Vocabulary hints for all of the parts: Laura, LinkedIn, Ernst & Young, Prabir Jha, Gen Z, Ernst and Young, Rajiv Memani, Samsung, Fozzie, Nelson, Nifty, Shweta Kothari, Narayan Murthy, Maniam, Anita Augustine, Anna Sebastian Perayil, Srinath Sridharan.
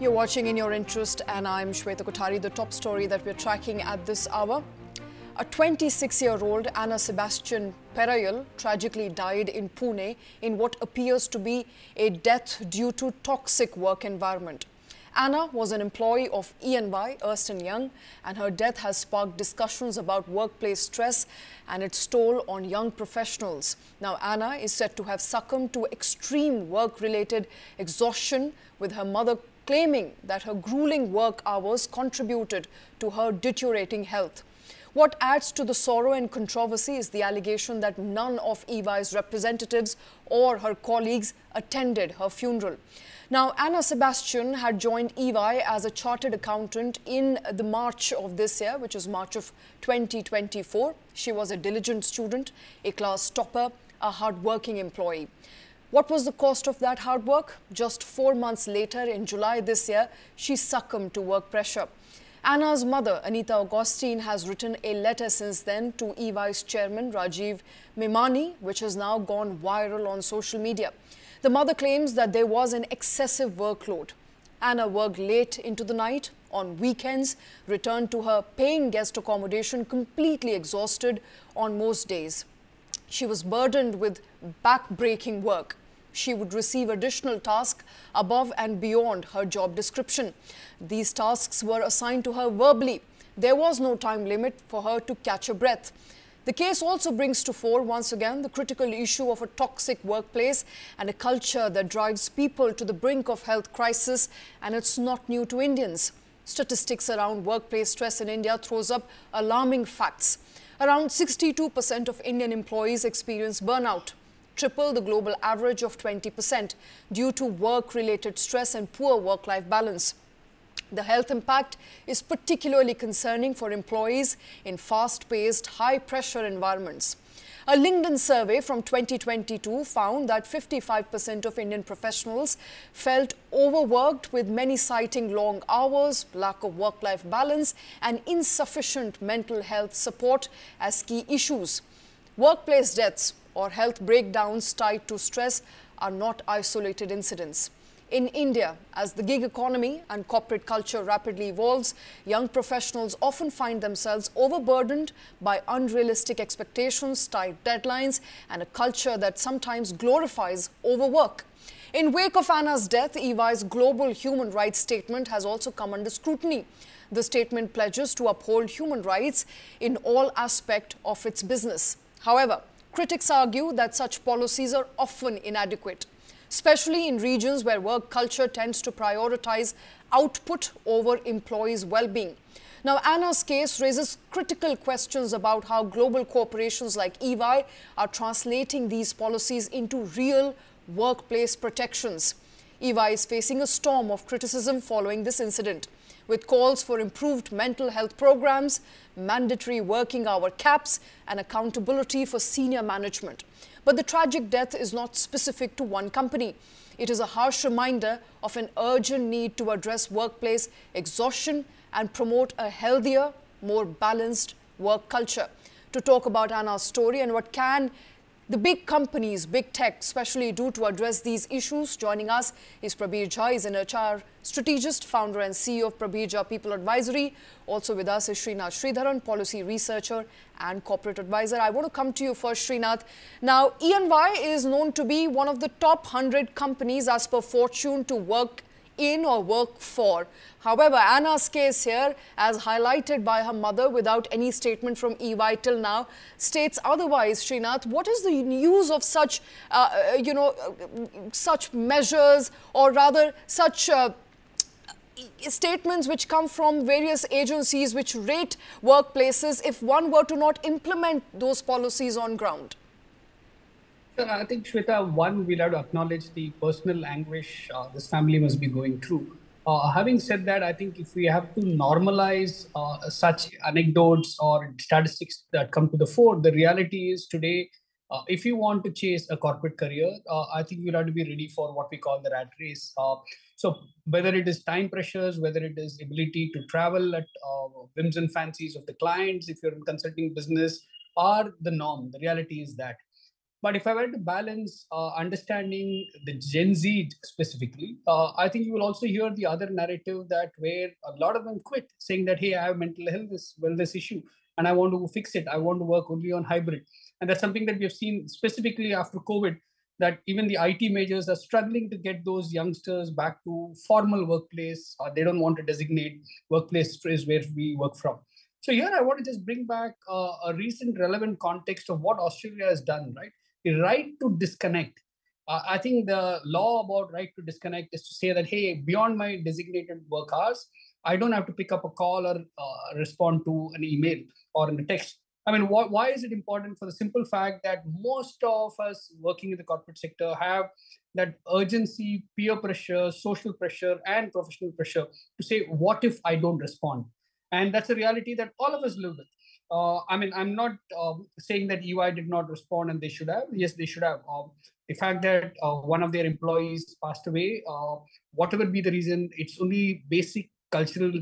You're watching In Your Interest, and I'm Shweta Kothari. The top story that we're tracking at this hour: a 26-year-old Anna Sebastian Perayil tragically died in Pune in what appears to be a death due to toxic work environment. Anna was an employee of E&Y, Ernst and Young, and her death has sparked discussions about workplace stress and its toll on young professionals. Now, Anna is said to have succumbed to extreme work-related exhaustion, with her mother claiming that her grueling work hours contributed to her deteriorating health. What adds to the sorrow and controversy is the allegation that none of EY's representatives or her colleagues attended her funeral. Now, Anna Sebastian had joined EY as a chartered accountant in the March of this year, which is March of 2024. She was a diligent student, a class topper, a hardworking employee. What was the cost of that hard work? Just 4 months later, in July this year, she succumbed to work pressure. Anna's mother, Anita Augustine, has written a letter since then to EY's chairman, Rajiv Memani, which has now gone viral on social media. The mother claims that there was an excessive workload. Anna worked late into the night, on weekends, returned to her paying guest accommodation completely exhausted on most days. She was burdened with back-breaking work. She would receive additional tasks above and beyond her job description. These tasks were assigned to her verbally. There was no time limit for her to catch a breath. The case also brings to fore, once again, the critical issue of a toxic workplace and a culture that drives people to the brink of health crisis, and it's not new to Indians. Statistics around workplace stress in India throws up alarming facts. Around 62% of Indian employees experience burnout, triple the global average of 20%, due to work-related stress and poor work-life balance. The health impact is particularly concerning for employees in fast-paced, high-pressure environments. A LinkedIn survey from 2022 found that 55% of Indian professionals felt overworked, with many citing long hours, lack of work-life balance and insufficient mental health support as key issues. Workplace deaths or health breakdowns tied to stress are not isolated incidents. In India, as the gig economy and corporate culture rapidly evolves, young professionals often find themselves overburdened by unrealistic expectations, tight deadlines, and a culture that sometimes glorifies overwork. In wake of Anna's death, EY's global human rights statement has also come under scrutiny. The statement pledges to uphold human rights in all aspects of its business. However, critics argue that such policies are often inadequate, especially in regions where work culture tends to prioritize output over employees' well-being. Now, Anna's case raises critical questions about how global corporations like EY are translating these policies into real workplace protections. EY is facing a storm of criticism following this incident, with calls for improved mental health programs, mandatory working hour caps, and accountability for senior management. But the tragic death is not specific to one company. It is a harsh reminder of an urgent need to address workplace exhaustion and promote a healthier, more balanced work culture. To talk about Anna's story and what can the big companies, big tech, especially do to address these issues, joining us is Prabir Jha. He's an HR strategist, founder and CEO of Prabir Jha People Advisory. Also with us is Srinath Sridharan, policy researcher and corporate advisor. I want to come to you first, Srinath. Now, E&Y is known to be one of the top 100 companies as per Fortune to work in or work for. However, Anna's case here, as highlighted by her mother without any statement from EY till now, states otherwise. Srinath, what is the use of such, such measures, or rather such statements which come from various agencies which rate workplaces, if one were to not implement those policies on ground? I think, Shweta, one, we'll have to acknowledge the personal anguish this family must be going through. Having said that, I think if we have to normalize such anecdotes or statistics that come to the fore, the reality is today, if you want to chase a corporate career, I think you'll have to be ready for what we call the rat race. So whether it is time pressures, whether it is ability to travel at whims and fancies of the clients, if you're in consulting business, are the norm. The reality is that. But if I were to balance understanding the Gen Z specifically, I think you will also hear the other narrative that where a lot of them quit saying that, hey, I have mental health, this wellness issue, and I want to fix it. I want to work only on hybrid. And that's something that we have seen specifically after COVID, that even the IT majors are struggling to get those youngsters back to formal workplace. They don't want to designate workplace is where we work from. So here I want to just bring back a recent relevant context of what Australia has done, right? The right to disconnect. I think the law about right to disconnect is to say that, hey, beyond my designated work hours, I don't have to pick up a call or respond to an email or a text. I mean, why is it important? For the simple fact that most of us working in the corporate sector have that urgency, peer pressure, social pressure, and professional pressure to say, what if I don't respond? And that's a reality that all of us live with. I mean, I'm not saying that EY did not respond and they should have. Yes, they should have. The fact that one of their employees passed away, whatever be the reason, it's only basic cultural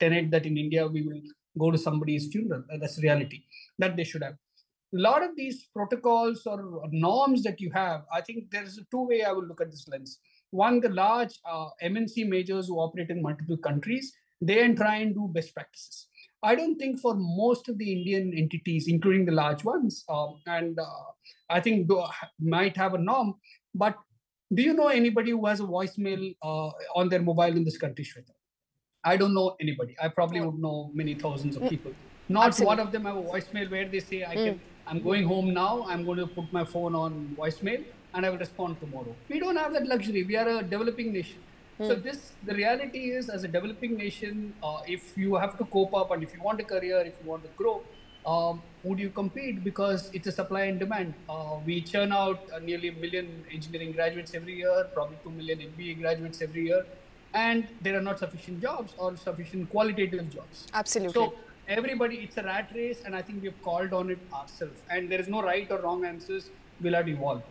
tenet that in India, we will go to somebody's funeral. That's reality that they should have. A lot of these protocols or norms that you have, I think there's a two-way I will look at this lens. One, the large MNC majors who operate in multiple countries, they try and do best practices. I don't think for most of the Indian entities, including the large ones, I think might have a norm, but do you know anybody who has a voicemail on their mobile in this country, Shweta? I don't know anybody. I probably would know many thousands of people. Not absolutely. One of them have a voicemail where they say, I'm going home now, I'm going to put my phone on voicemail and I will respond tomorrow. We don't have that luxury. We are a developing nation. So the reality is, as a developing nation, if you have to cope up and if you want a career, if you want to grow, would you compete? Because it's a supply and demand. We churn out nearly 1 million engineering graduates every year, probably 2 million MBA graduates every year. And there are not sufficient jobs or sufficient qualitative jobs. Absolutely. So everybody, it's a rat race. And I think we've called on it ourselves. And there is no right or wrong answers. We'll have to evolve.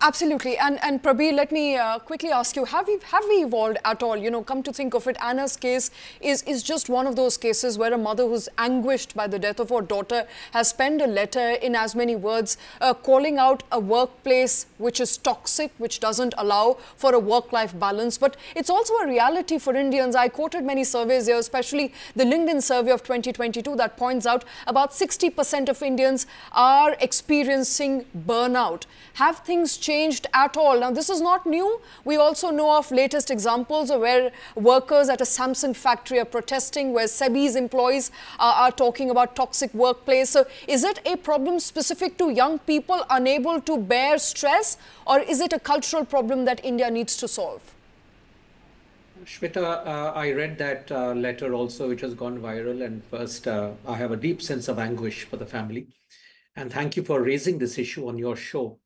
Absolutely. And Prabir, let me quickly ask you, have we evolved at all? You know, come to think of it, Anna's case is just one of those cases where a mother who's anguished by the death of her daughter has penned a letter in as many words calling out a workplace which is toxic, which doesn't allow for a work-life balance. But it's also a reality for Indians. I quoted many surveys here, especially the LinkedIn survey of 2022 that points out about 60% of Indians are experiencing burnout. Have things changed at all? Now, this is not new. We also know of latest examples of where workers at a Samsung factory are protesting, where SEBI's employees are talking about toxic workplace. So is it a problem specific to young people unable to bear stress, or is it a cultural problem that India needs to solve? Shweta, I read that letter also, which has gone viral, and first, I have a deep sense of anguish for the family. And thank you for raising this issue on your show.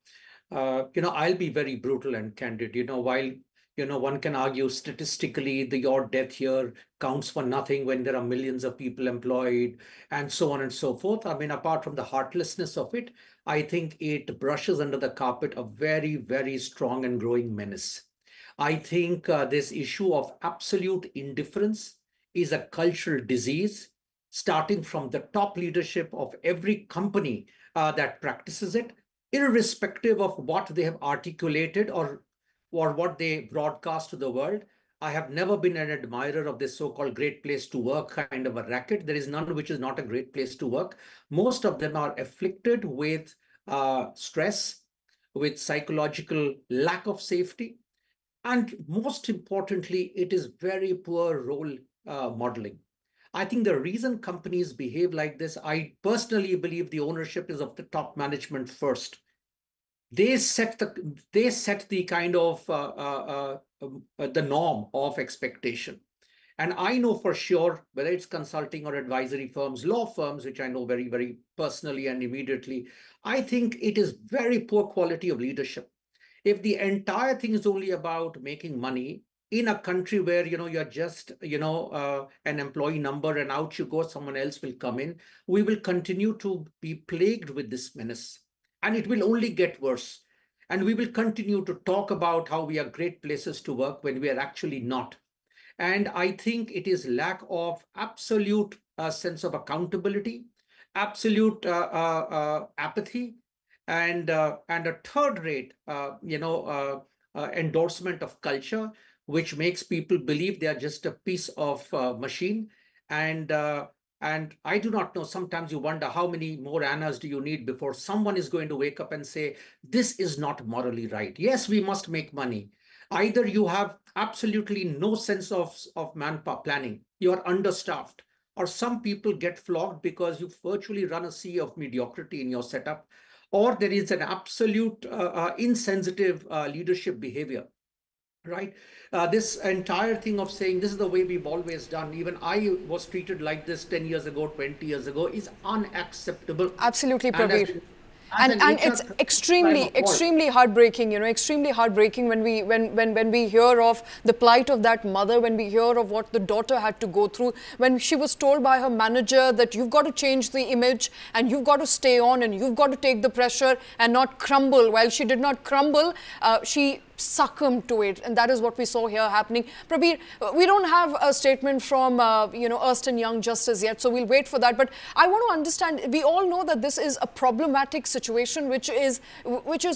You know, I'll be very brutal and candid. You know, while, you know, one can argue statistically your death here counts for nothing when there are millions of people employed and so on and so forth. I mean, apart from the heartlessness of it, I think it brushes under the carpet a very, very strong and growing menace. I think this issue of absolute indifference is a cultural disease, starting from the top leadership of every company that practices it, irrespective of what they have articulated or what they broadcast to the world. I have never been an admirer of this so-called great place to work kind of a racket. There is none which is not a great place to work. Most of them are afflicted with stress, with psychological lack of safety. And most importantly, it is very poor role modeling. I think the reason companies behave like this, I personally believe the ownership is of the top management first. They set the kind of the norm of expectation. And I know for sure, whether it's consulting or advisory firms, law firms, which I know very, very personally and immediately, I think it is very poor quality of leadership. If the entire thing is only about making money, in a country where, you know, you're just, you know, an employee number and out you go, someone else will come in, we will continue to be plagued with this menace. And it will only get worse. And we will continue to talk about how we are great places to work when we are actually not. And I think it is lack of absolute sense of accountability, absolute apathy, and a third rate, endorsement of culture, which makes people believe they are just a piece of machine. And I do not know, sometimes you wonder how many more Annas do you need before someone is going to wake up and say, this is not morally right. Yes, we must make money. Either you have absolutely no sense of manpower planning, you are understaffed, or some people get flogged because you virtually run a sea of mediocrity in your setup, or there is an absolute insensitive leadership behavior. Right? This entire thing of saying this is the way we've always done, even I was treated like this 10 years ago, 20 years ago, is unacceptable. Absolutely, Prabir. And it's extremely heartbreaking, extremely heartbreaking when we hear of the plight of that mother, when we hear of what the daughter had to go through, when she was told by her manager that you've got to change the image and you've got to stay on and you've got to take the pressure and not crumble. While she did not crumble, she succumbed to it, and that is what we saw here happening. Prabir, we don't have a statement from Ernst and Young just as yet, so we'll wait for that. But I want to understand, we all know that this is a problematic situation which has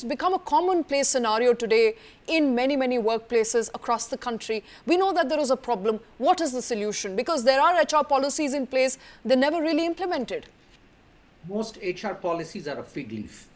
become a commonplace scenario today in many workplaces across the country. We know that there is a problem. What is the solution? Because there are HR policies in place, they're never really implemented. Most HR policies are a fig leaf,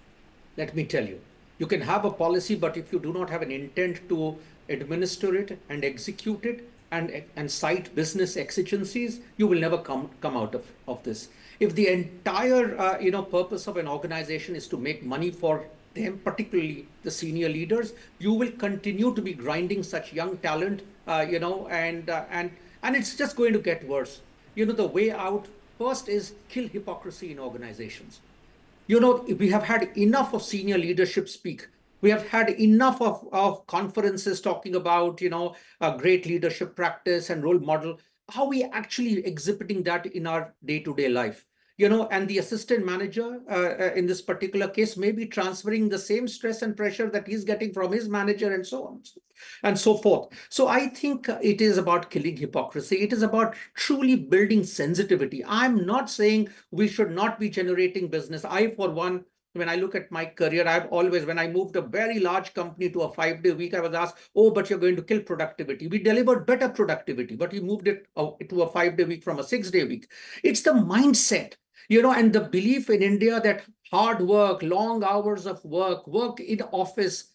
let me tell you. You can have a policy, but if you do not have an intent to administer it and execute it and cite business exigencies, you will never come out of this. If the entire purpose of an organization is to make money for them, particularly the senior leaders, you will continue to be grinding such young talent, and it's just going to get worse. The way out first is kill hypocrisy in organizations. We have had enough of senior leadership speak. We have had enough of conferences talking about, great leadership practice and role model. How are we actually exhibiting that in our day-to-day life? And the assistant manager in this particular case may be transferring the same stress and pressure that he's getting from his manager and so on and so forth. So I think it is about killing hypocrisy. It is about truly building sensitivity. I'm not saying we should not be generating business. I, for one, when I look at my career, I've always, when I moved a very large company to a 5-day week, I was asked, oh, but you're going to kill productivity. We delivered better productivity, but we moved it to a 5-day week from a 6-day week. It's the mindset. And the belief in India that hard work, long hours of work, work in office,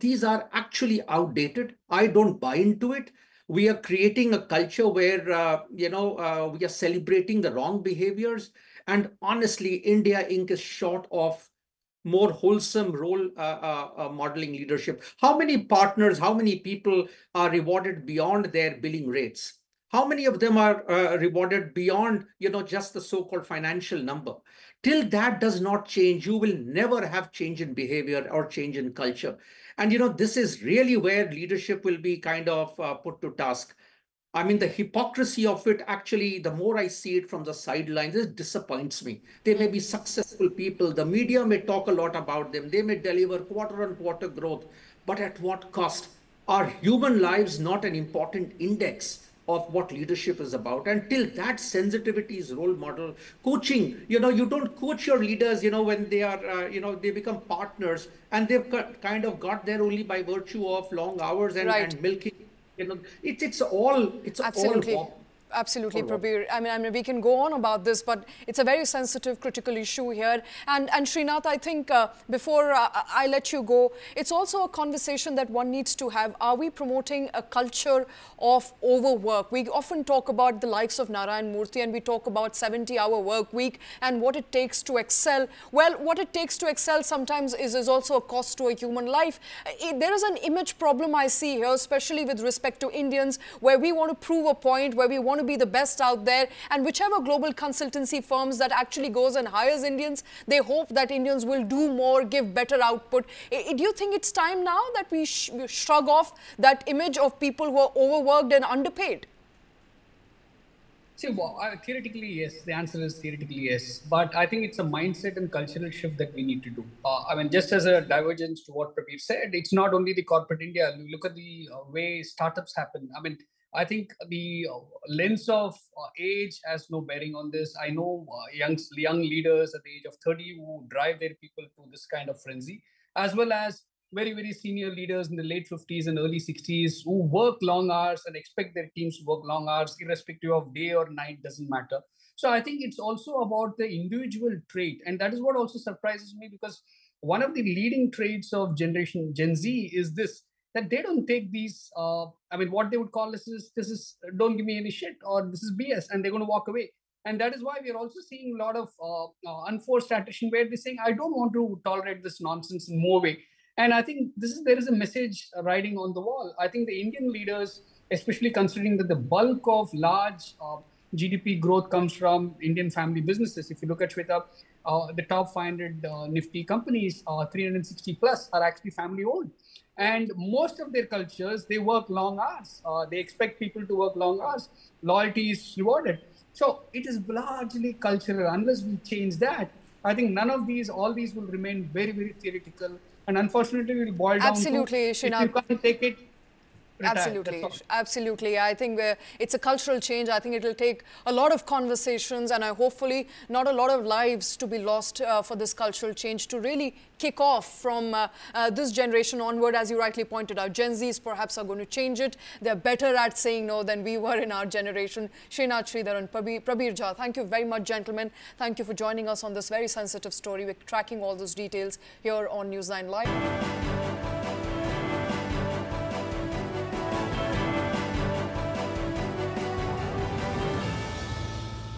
these are actually outdated. I don't buy into it. We are creating a culture where, we are celebrating the wrong behaviors. And honestly, India Inc. is short of more wholesome role modeling leadership. How many partners, how many people are rewarded beyond their billing rates? How many of them are rewarded beyond, just the so-called financial number? Till that does not change, you will never have change in behavior or change in culture. And, this is really where leadership will be kind of put to task. The hypocrisy of it, actually, the more I see it from the sidelines, it disappoints me. They may be successful people. The media may talk a lot about them. They may deliver quarter-on-quarter growth. But at what cost? Are human lives not an important index of what leadership is about? Until that sensitivity is role model coaching, you don't coach your leaders, when they are, they become partners and they've kind of got there only by virtue of long hours and, right, and milking, it's absolutely all. Absolutely, Prabir. I mean, we can go on about this, but it's a very sensitive, critical issue here. And Srinath, I think before I let you go, it's also a conversation that one needs to have. Are we promoting a culture of overwork? We often talk about the likes of Narayan Murthy, and we talk about 70-hour work week and what it takes to excel. Well, what it takes to excel sometimes is also a cost to a human life. There is an image problem I see here, especially with respect to Indians, where we want to prove a point, where we want to be the best out there, and whichever global consultancy firms that actually goes and hires Indians, they hope that Indians will do more, give better output. Do you think it's time now that we shrug off that image of people who are overworked and underpaid? See, well, theoretically, yes. The answer is theoretically, yes. But I think it's a mindset and cultural shift that we need to do. Just as a divergence to what Prabir said, it's not only the corporate India. Look at the way startups happen. I think the lens of age has no bearing on this. I know young leaders at the age of 30 who drive their people to this kind of frenzy, as well as very, very senior leaders in the late 50s and early 60s who work long hours and expect their teams to work long hours, irrespective of day or night, doesn't matter. So I think it's also about the individual trait. And that is what also surprises me, because one of the leading traits of generation Gen Z is this, that they don't take these, what they would call this is don't give me any shit, or this is BS, and they're going to walk away. And that is why we are also seeing a lot of unforced attrition where they're saying, I don't want to tolerate this nonsense in more way. And I think there is a message riding on the wall. I think the Indian leaders, especially considering that the bulk of large GDP growth comes from Indian family businesses. If you look at Shweta, the top 500 Nifty companies, 360 plus are actually family owned. And most of their cultures, they work long hours. They expect people to work long hours. Loyalty is rewarded. So it is largely cultural. Unless we change that, I think all these will remain very, very theoretical. And unfortunately, we'll boil down to if you can't take it, retire. Absolutely. I think it's a cultural change. I think it will take a lot of conversations and hopefully not a lot of lives to be lost for this cultural change to really kick off from this generation onward. As you rightly pointed out, Gen Zs perhaps are going to change it. They're better at saying no than we were in our generation. Srinath Sridharan, Prabir Jha, thank you very much, gentlemen. Thank you for joining us on this very sensitive story. We're tracking all those details here on Newsline Live.